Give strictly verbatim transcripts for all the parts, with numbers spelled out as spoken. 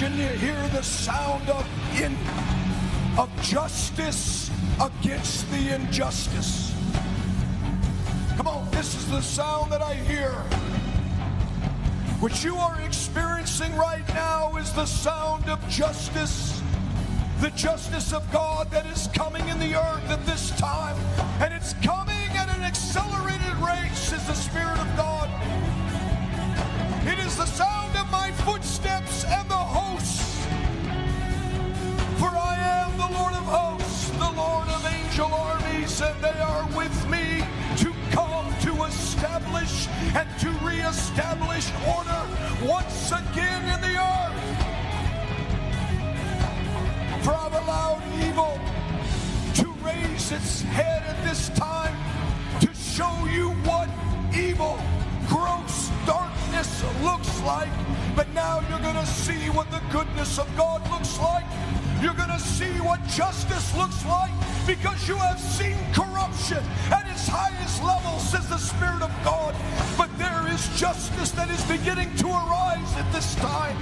Can you hear the sound of in, of justice against the injustice? Come on, this is the sound that I hear. What you are experiencing right now is the sound of justice, the justice of God that is coming in the earth at this time, and it's coming at an accelerated rate, says the Spirit of God. It is the sound of my footsteps and the hosts, for I am the Lord of hosts, the Lord of angel armies, and they are with me to come to establish and to reestablish order once again in the earth. For I've allowed evil to raise its head at this time to show you what evil, gross darkness looks like. But now you're going to see what the goodness of God looks like. You're going to see what justice looks like, because you have seen corruption at its highest level, says the Spirit of God. But there is justice that is beginning to arise at this time.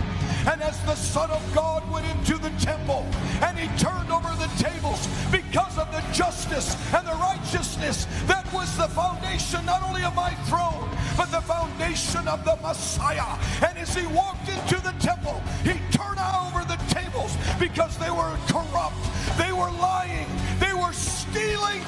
And as the Son of God went into the temple and he turned over the tables, because of the justice and the righteousness that was the foundation not only of my throne, but the foundation of the Messiah. And as he walked into the temple, he turned over the tables, because they were corrupt, they were lying, they were stealing,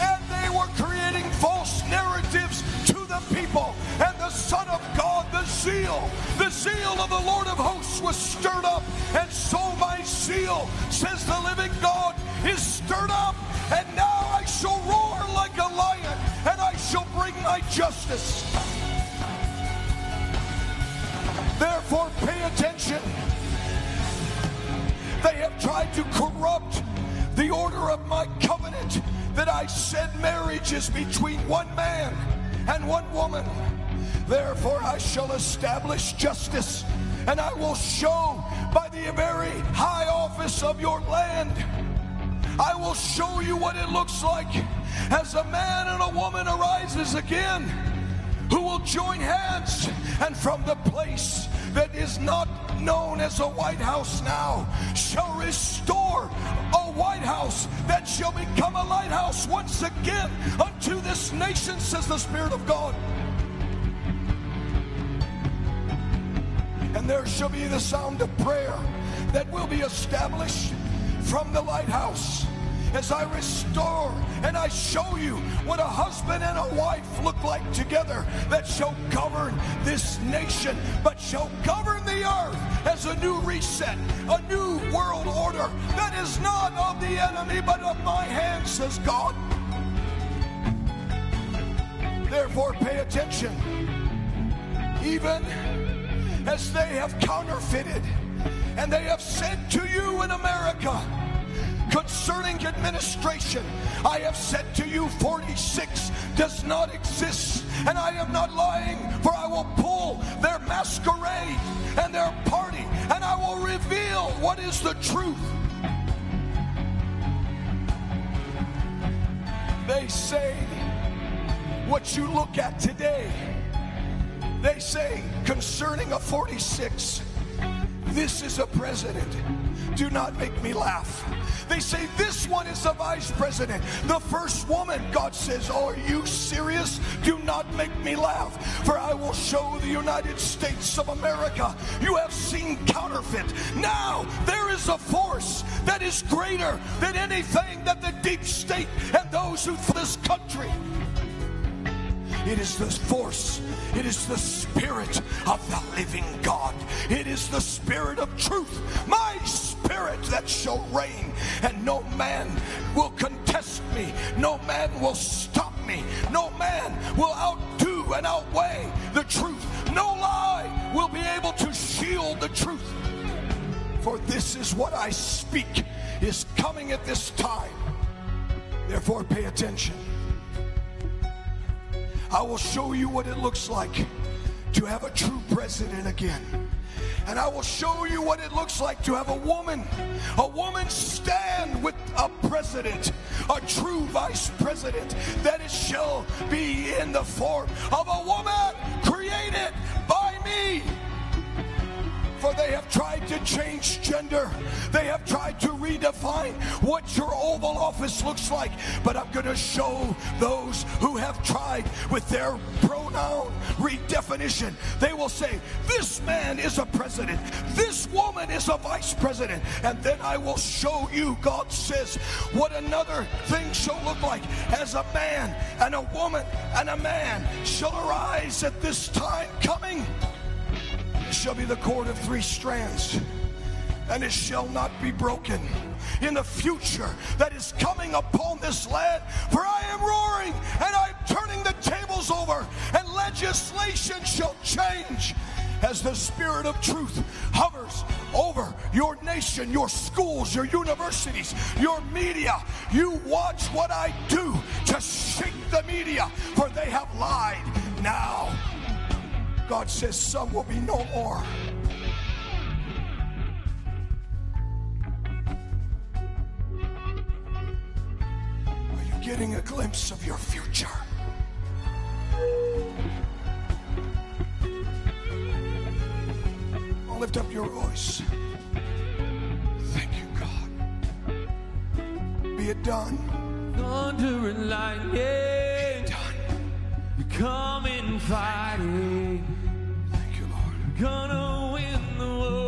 and they were creating false narratives to the people. And the Son of God, the zeal, the zeal of the Lord of hosts was stirred up. And so my zeal, says the living God, is stirred up. And now I shall roar like a lion, and I shall bring my justice. Therefore, pay attention. They have tried to corrupt the order of my covenant, that I said marriage is between one man and one woman. Therefore I shall establish justice, and I will show by the very high office of your land, I will show you what it looks like as a man and a woman arises again, who will join hands, and from the place that is not known as a White House now shall restore a White House that shall become a lighthouse once again unto this nation, says the Spirit of God. And there shall be the sound of prayer that will be established from the lighthouse, as I restore and I show you what a husband and a wife look like together, that shall govern this nation, but shall govern the earth as a new reset, a new world order that is not of the enemy but of my hand, says God. Therefore pay attention. Even as they have counterfeited, and they have said to you in America, concerning administration, I have said to you forty-six does not exist, and I am not lying, for I will pull their masquerade and their party, and I will reveal what is the truth. They say what you look at today. They say concerning a forty-six, this is a president. Do not make me laugh. They say this one is the vice president, the first woman. God says, oh, are you serious? Do not make me laugh, for I will show the United States of America. You have seen counterfeit. Now there is a force that is greater than anything that the deep state and those who for this country. It is the force, it is the Spirit of the living God. It is the Spirit of truth, my Spirit that shall reign, and no man will contest me, no man will stop me, no man will outdo and outweigh the truth. No lie will be able to shield the truth. For this is what I speak is coming at this time. Therefore pay attention. I will show you what it looks like to have a true president again. And I will show you what it looks like to have a woman, a woman stand with a president, a true vice president, that it shall be in the form of a woman created by me. For they have tried to change gender. They have tried to redefine what your Oval Office looks like. But I'm going to show those who have tried with their pronoun redefinition. They will say, this man is a president. This woman is a vice president. And then I will show you, God says, what another thing shall look like. As a man and a woman and a man shall arise at this time coming. Shall be the cord of three strands, and it shall not be broken. In the future that is coming upon this land, for I am roaring and I'm turning the tables over, and legislation shall change as the Spirit of truth hovers over your nation, your schools, your universities, your media. You watch what I do to shake the media, for they have lied now. God says some will be no more. Are you getting a glimpse of your future? I'll lift up your voice. Thank you, God. Be it done. Thunder and lightning. Be it done. You come in fighting. Gonna win the war.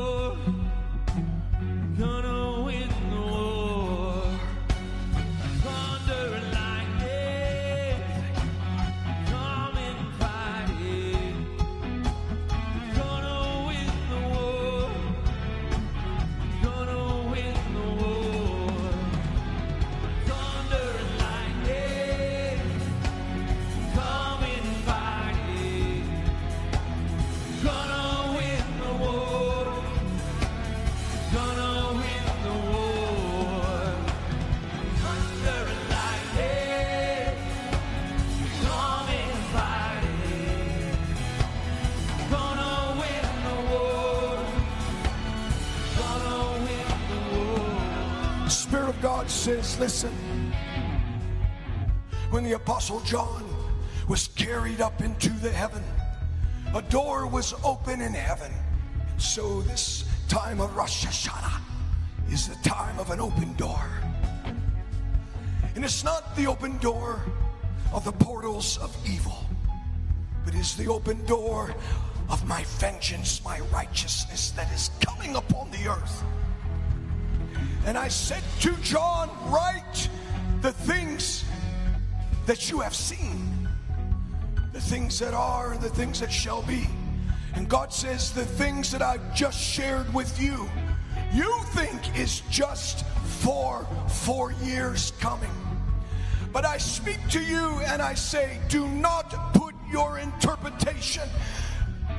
Gonna win the war. Thunder and lightning, come and fight it. Gonna win the war. Gonna win the war. Thunder and lightning, come and fight it. Gonna God says, listen, when the Apostle John was carried up into the heaven, a door was open in heaven. And so this time of Rosh Hashanah is the time of an open door. And it's not the open door of the portals of evil, but it's the open door of my vengeance, my righteousness that is coming upon the earth. And I said to John, write the things that you have seen, the things that are, and the things that shall be. And God says, the things that I've just shared with you, you think is just for four years coming. But I speak to you and I say, do not put your interpretation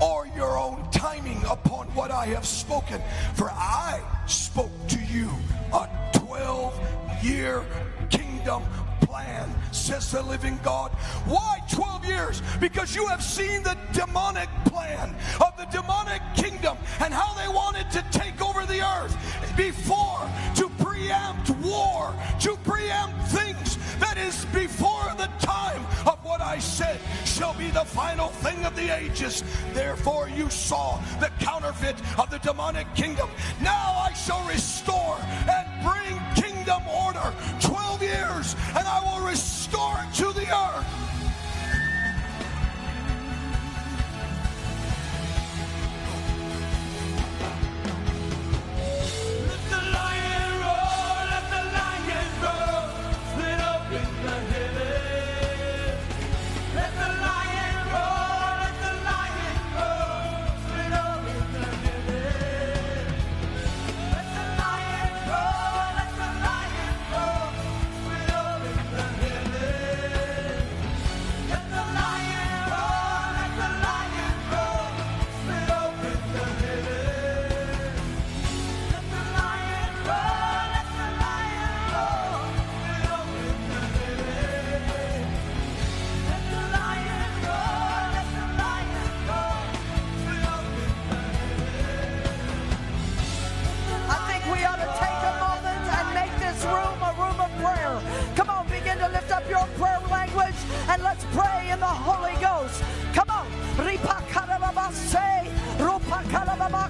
or your own timing upon what I have spoken. For I spoke to you a twelve-year kingdom plan, says the living God. Why twelve years? Because you have seen the demonic plan of the demonic kingdom and how they wanted to take over the earth before, to preempt war, to preempt things that is before the time of what I said shall be the final thing of the ages. Therefore you saw the counterfeit of the demonic kingdom. Now I shall restore and bring kingdom order. twelve years, and I will restore it to the earth.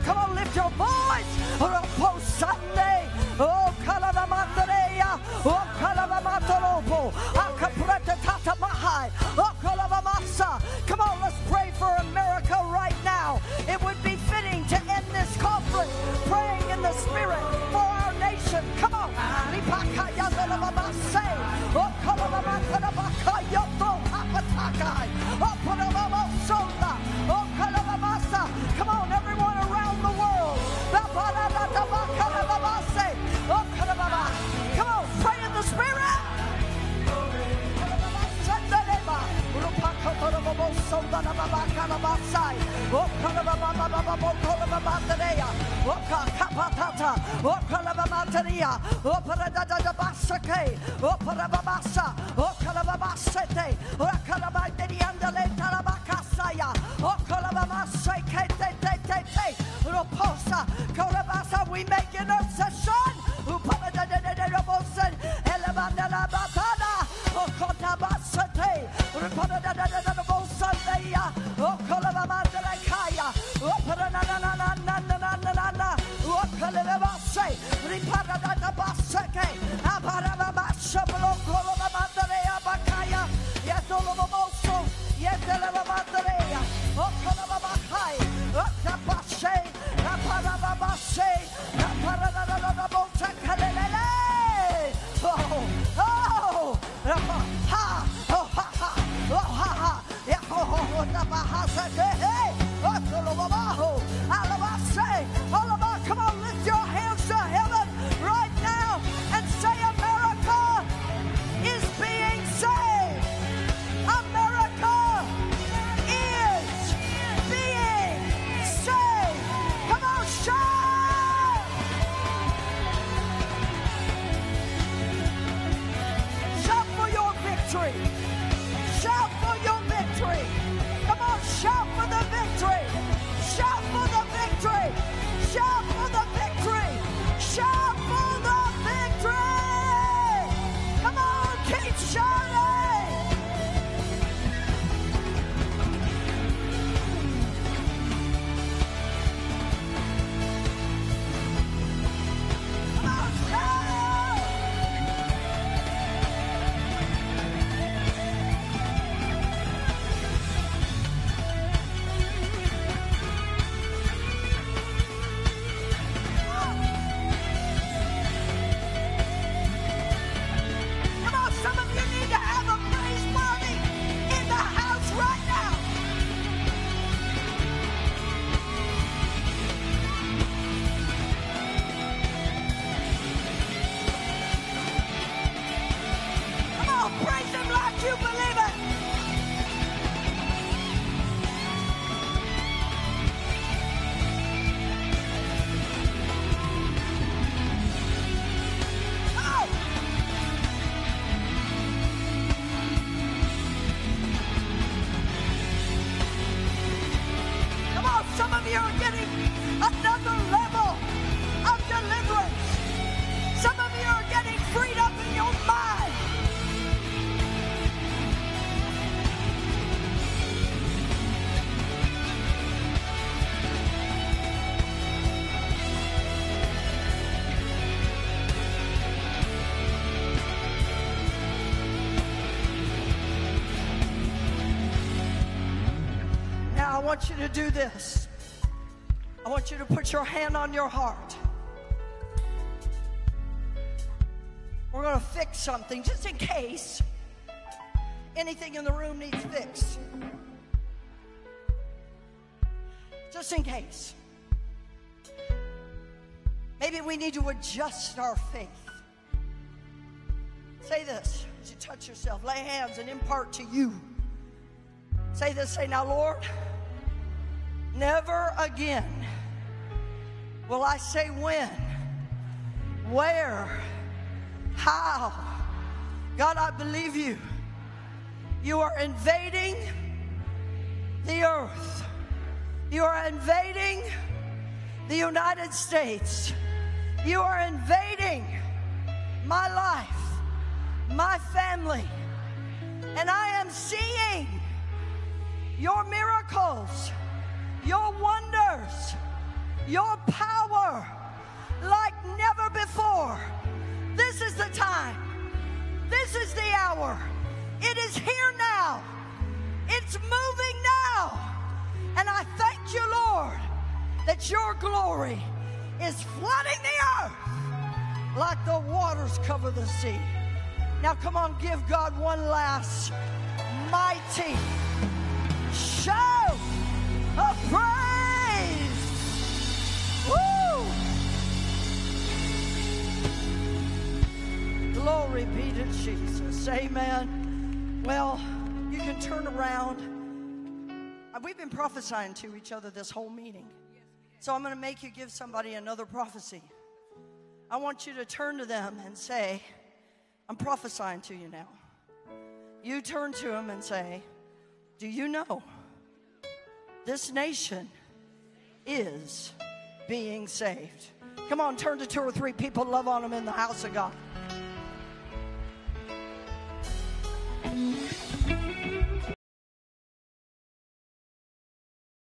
Come on, lift your voice. Ropo Sunday, O Kalavamandrea, O Kalavamatoropo, Akapreta Tata Mahai, O Kalavamasa. Come on, let's pray for America right now. It would be fitting to end this conflict praying in the Spirit for our nation. Come on. Come on, everyone around the world. Come on, pray in the Spirit. We make intercession. I want you to do this. I want you to put your hand on your heart. We're going to fix something just in case anything in the room needs fixed. Just in case. Maybe we need to adjust our faith. Say this as you touch yourself. Lay hands and impart to you. Say this. Say, now, Lord, never again will I say when, where, how. God, I believe you. You are invading the earth. You are invading the United States. You are invading my life, my family. And I am seeing your miracles, your wonders, your power, It is here now. It's moving now. And I thank you, Lord, that your glory is flooding the earth like the waters cover the sea. Now come on, give God one last mighty shout of praise. Woo! Glory be to Jesus. Amen. Well, you can turn around. We've been prophesying to each other this whole meeting. So I'm going to make you give somebody another prophecy. I want you to turn to them and say, I'm prophesying to you now. You turn to them and say, do you know this nation is being saved? Come on, turn to two or three people, love on them in the house of God.